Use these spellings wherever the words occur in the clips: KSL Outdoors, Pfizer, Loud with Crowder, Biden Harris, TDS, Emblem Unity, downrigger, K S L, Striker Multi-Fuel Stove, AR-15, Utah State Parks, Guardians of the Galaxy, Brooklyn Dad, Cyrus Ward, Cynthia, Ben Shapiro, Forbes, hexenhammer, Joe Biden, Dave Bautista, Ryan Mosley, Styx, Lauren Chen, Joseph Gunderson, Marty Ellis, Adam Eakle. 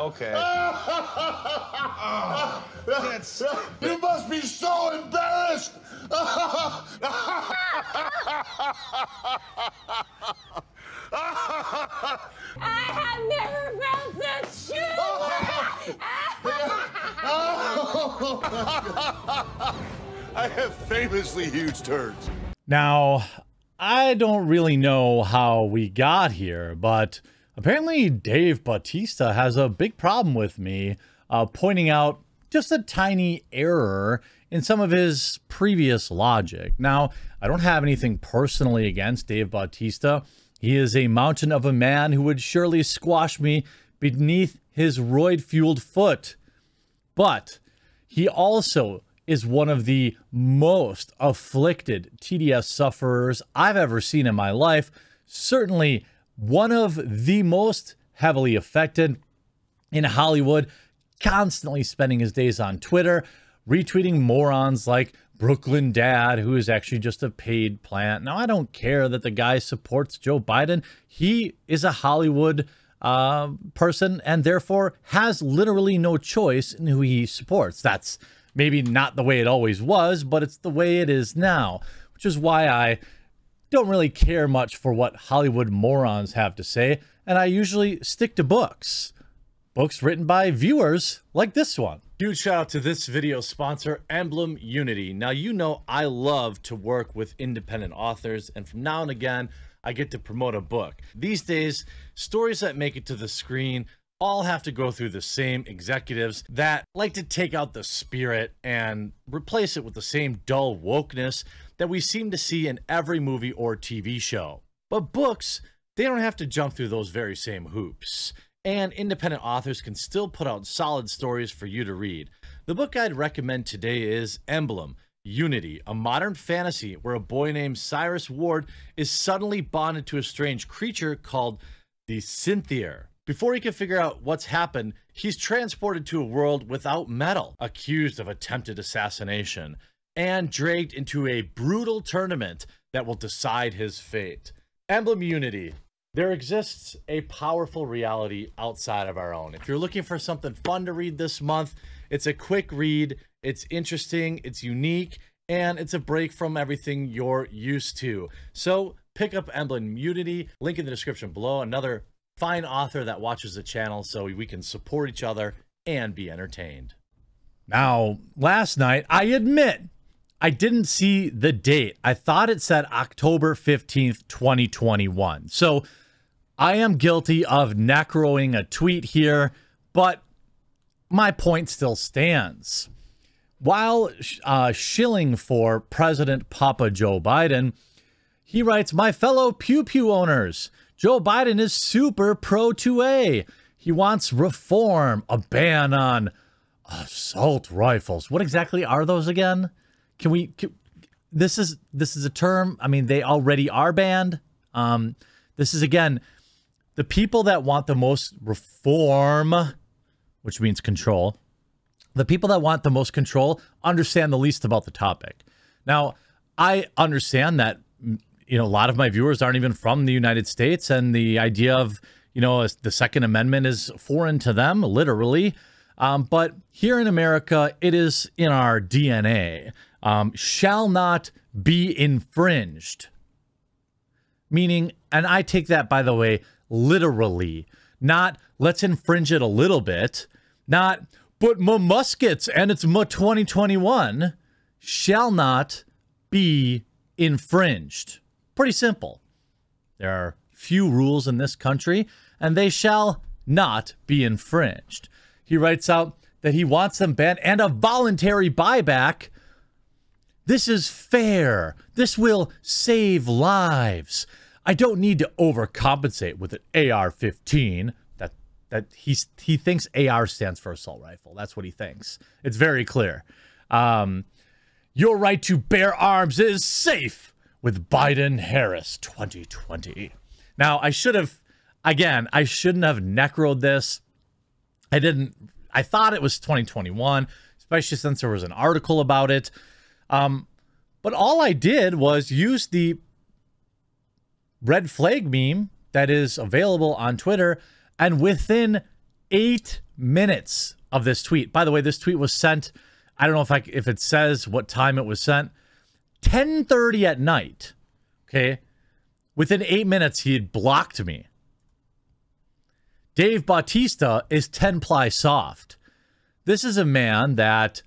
Okay. You must be so embarrassed. I have never felt such humor. I have famously huge turds. Now, I don't really know how we got here, but apparently Dave Bautista has a big problem with me pointing out just a tiny error in some of his previous logic. Now, I don't have anything personally against Dave Bautista. He is a mountain of a man who would surely squash me beneath his roid-fueled foot. But he also is one of the most afflicted TDS sufferers I've ever seen in my life. Certainly one of the most heavily affected in Hollywood, constantly spending his days on Twitter, retweeting morons like Brooklyn Dad, who is actually just a paid plant. Now, I don't care that the guy supports Joe Biden. He is a Hollywood person and therefore has literally no choice in who he supports. That's maybe not the way it always was, but it's the way it is now, which is why I don't really care much for what Hollywood morons have to say, and I usually stick to books. Books written by viewers like this one. Huge shout out to this video sponsor, Emblem Unity. Now, you know I love to work with independent authors, and from now and again, I get to promote a book. These days, stories that make it to the screen all have to go through the same executives that like to take out the spirit and replace it with the same dull wokeness that we seem to see in every movie or TV show. But books, they don't have to jump through those very same hoops. And independent authors can still put out solid stories for you to read. The book I'd recommend today is Emblem Unity, a modern fantasy where a boy named Cyrus Ward is suddenly bonded to a strange creature called the Cynthia. Before he can figure out what's happened, he's transported to a world without metal, accused of attempted assassination, and dragged into a brutal tournament that will decide his fate. Emblem Unity. There exists a powerful reality outside of our own. If you're looking for something fun to read this month, it's a quick read, it's interesting, it's unique, and it's a break from everything you're used to. So pick up Emblem Unity, link in the description below. Another fine author that watches the channel so we can support each other and be entertained. Now, last night, I admit, I didn't see the date. I thought it said October 15th, 2021. So I am guilty of necroing a tweet here, but my point still stands. While shilling for President Papa Joe Biden, he writes, "My fellow Pew Pew owners, Joe Biden is super pro-2A. He wants reform, a ban on assault rifles." What exactly are those again? Can we? This is a term. I mean, they already are banned. This is, again, the people that want the most reform, which means control. The people that want the most control understand the least about the topic. Now, I understand that. You know, a lot of my viewers aren't even from the United States, and the idea of, you know, the Second Amendment is foreign to them, literally. But here in America, it is in our DNA. Shall not be infringed. Meaning, and I take that, by the way, literally. Not, let's infringe it a little bit. Not, but my muskets, and it's my 2021. Shall not be infringed. Pretty simple. There are few rules in this country, and they shall not be infringed. He writes out that he wants them banned and a voluntary buyback. This is fair. This will save lives. I don't need to overcompensate with an AR-15. He thinks AR stands for assault rifle. That's what he thinks. It's very clear. Your right to bear arms is safe with Biden Harris 2020. Now, I should have, again, I shouldn't have necroed this. I didn't, I thought it was 2021, especially since there was an article about it. But all I did was use the red flag meme that is available on Twitter, and within 8 minutes of this tweet. By the way, this tweet was sent, I don't know if it says what time it was sent, 10:30 at night, okay? Within 8 minutes, he had blocked me. Dave Bautista is 10-ply soft. This is a man that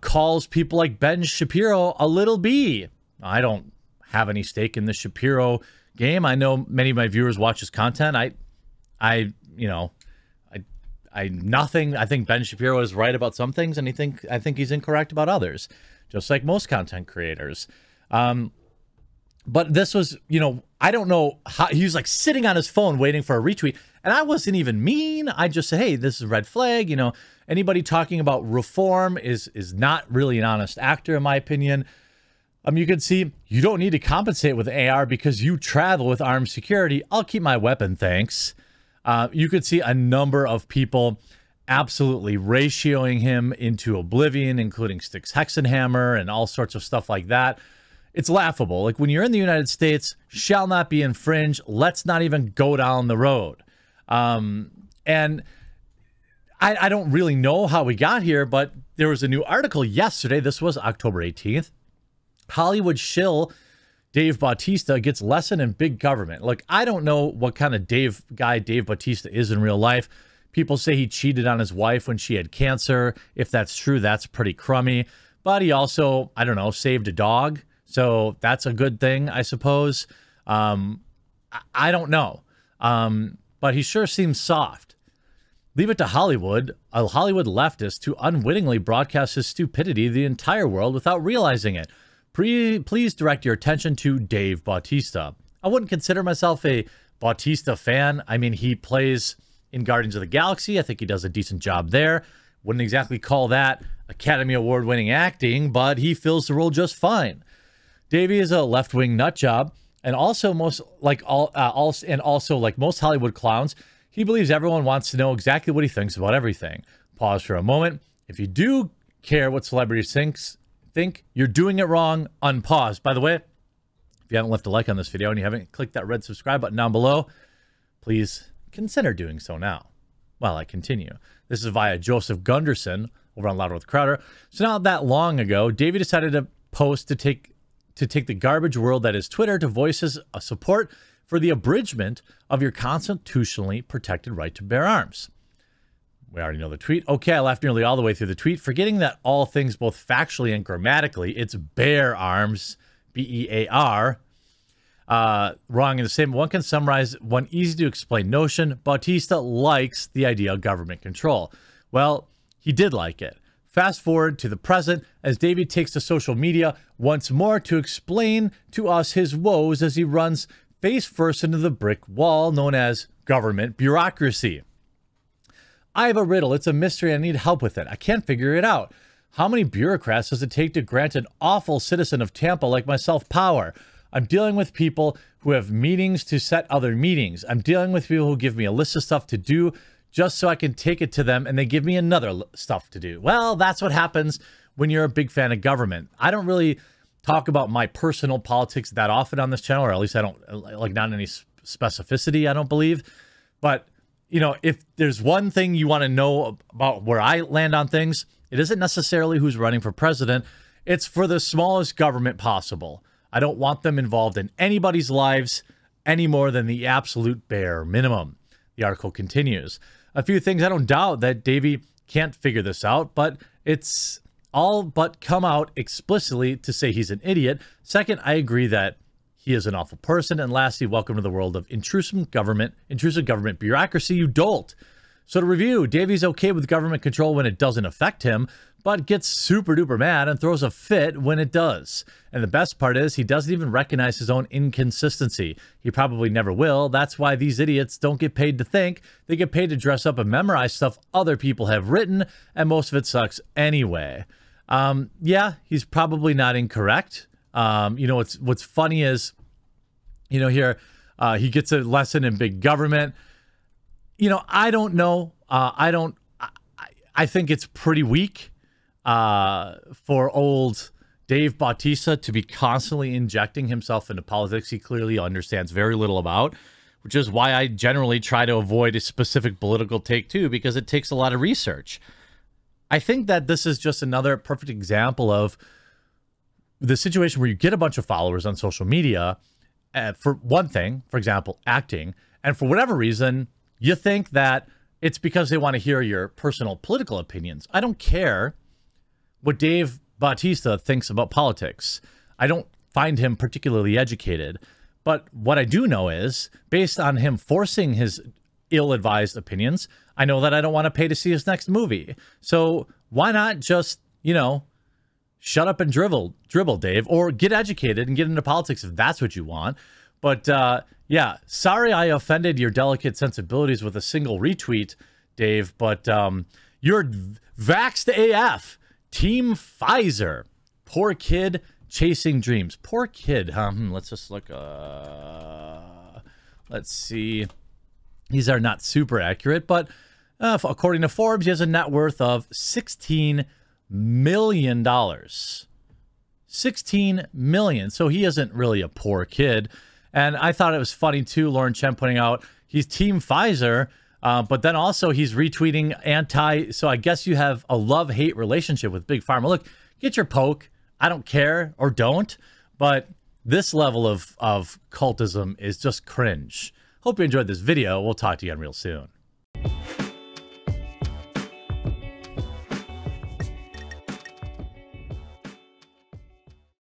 calls people like Ben Shapiro a little B. I don't have any stake in the Shapiro game. I know many of my viewers watch his content. I think Ben Shapiro is right about some things, and I think he's incorrect about others, just like most content creators. But this was, you know, I don't know how he was like sitting on his phone waiting for a retweet. And I wasn't even mean. I just said, hey, this is a red flag. You know, anybody talking about reform is not really an honest actor, in my opinion. You can see you don't need to compensate with AR because you travel with armed security. I'll keep my weapon, thanks. You could see a number of people absolutely ratioing him into oblivion, including Styx, hexenhammer, and all sorts of stuff like that. It's laughable. Like, when you're in the United States, shall not be infringed. Let's not even go down the road. And I don't really know how we got here, but there was a new article yesterday. This was October 18th. Hollywood shill Dave Bautista gets lesson in big government. Look, I don't know what kind of Dave Bautista is in real life. People say he cheated on his wife when she had cancer. If that's true, that's pretty crummy. But he also, I don't know, saved a dog. So that's a good thing, I suppose. I don't know. But he sure seems soft. Leave it to Hollywood, a Hollywood leftist, to unwittingly broadcast his stupidity to the entire world without realizing it. Please direct your attention to Dave Bautista. I wouldn't consider myself a Bautista fan. I mean, he plays in Guardians of the Galaxy. I think he does a decent job there. Wouldn't exactly call that Academy Award-winning acting, but he fills the role just fine. Davey is a left-wing nutjob, and also like most Hollywood clowns, he believes everyone wants to know exactly what he thinks about everything. Pause for a moment. If you do care what celebrities think you're doing it wrong, unpause. By the way, if you haven't left a like on this video and you haven't clicked that red subscribe button down below, please consider doing so now while I continue. This is via Joseph Gunderson over on Loud with Crowder. So not that long ago, Davey decided to post to take the garbage world that is Twitter to voice his support for the abridgment of your constitutionally protected right to bear arms. We already know the tweet. Okay, I laughed nearly all the way through the tweet, forgetting that all things both factually and grammatically, it's bear arms, B-E-A-R. Wrong in the same. One can summarize one easy to explain notion. Bautista likes the idea of government control. Well, he did like it. Fast forward to the present as Davey takes to social media once more to explain to us his woes as he runs face first into the brick wall known as government bureaucracy. I have a riddle. It's a mystery. I need help with it. I can't figure it out. How many bureaucrats does it take to grant an awful citizen of Tampa like myself power? I'm dealing with people who have meetings to set other meetings. I'm dealing with people who give me a list of stuff to do just so I can take it to them, and they give me another stuff to do. Well, that's what happens when you're a big fan of government. I don't really talk about my personal politics that often on this channel, or at least I don't, like, not in any specificity, I don't believe. But you know, if there's one thing you want to know about where I land on things, it isn't necessarily who's running for president. It's for the smallest government possible. I don't want them involved in anybody's lives any more than the absolute bare minimum. The article continues. A few things I don't doubt that Davey can't figure this out, but it's all but come out explicitly to say he's an idiot. Second, I agree that he is an awful person. And lastly, welcome to the world of intrusive government bureaucracy, you dolt. So to review, Davey's okay with government control when it doesn't affect him, but gets super duper mad and throws a fit when it does. And the best part is he doesn't even recognize his own inconsistency. He probably never will. That's why these idiots don't get paid to think. They get paid to dress up and memorize stuff other people have written, and most of it sucks anyway. Yeah, he's probably not incorrect. You know, what's funny is, you know, here, he gets a lesson in big government. You know, I don't know. I think it's pretty weak, for old Dave Bautista to be constantly injecting himself into politics he clearly understands very little about, which is why I generally try to avoid a specific political take too, because it takes a lot of research. I think that this is just another perfect example of the situation where you get a bunch of followers on social media for one thing, for example, acting, and for whatever reason, you think that it's because they want to hear your personal political opinions. I don't care what Dave Bautista thinks about politics. I don't find him particularly educated. But what I do know is, based on him forcing his ill-advised opinions, I know that I don't want to pay to see his next movie. So why not just, you know, shut up and dribble, Dave, or get educated and get into politics if that's what you want. But yeah, sorry I offended your delicate sensibilities with a single retweet, Dave, but you're vaxxed AF. Team Pfizer. Poor kid chasing dreams. Poor kid, huh? Let's just look. Let's see. These are not super accurate, but according to Forbes, he has a net worth of $16 million. $16 million. So he isn't really a poor kid. And I thought it was funny, too, Lauren Chen pointing out he's Team Pfizer, but then also he's retweeting anti. So I guess you have a love-hate relationship with Big Pharma. Look, get your poke. I don't care, or don't, but this level of cultism is just cringe. Hope you enjoyed this video. We'll talk to you again real soon.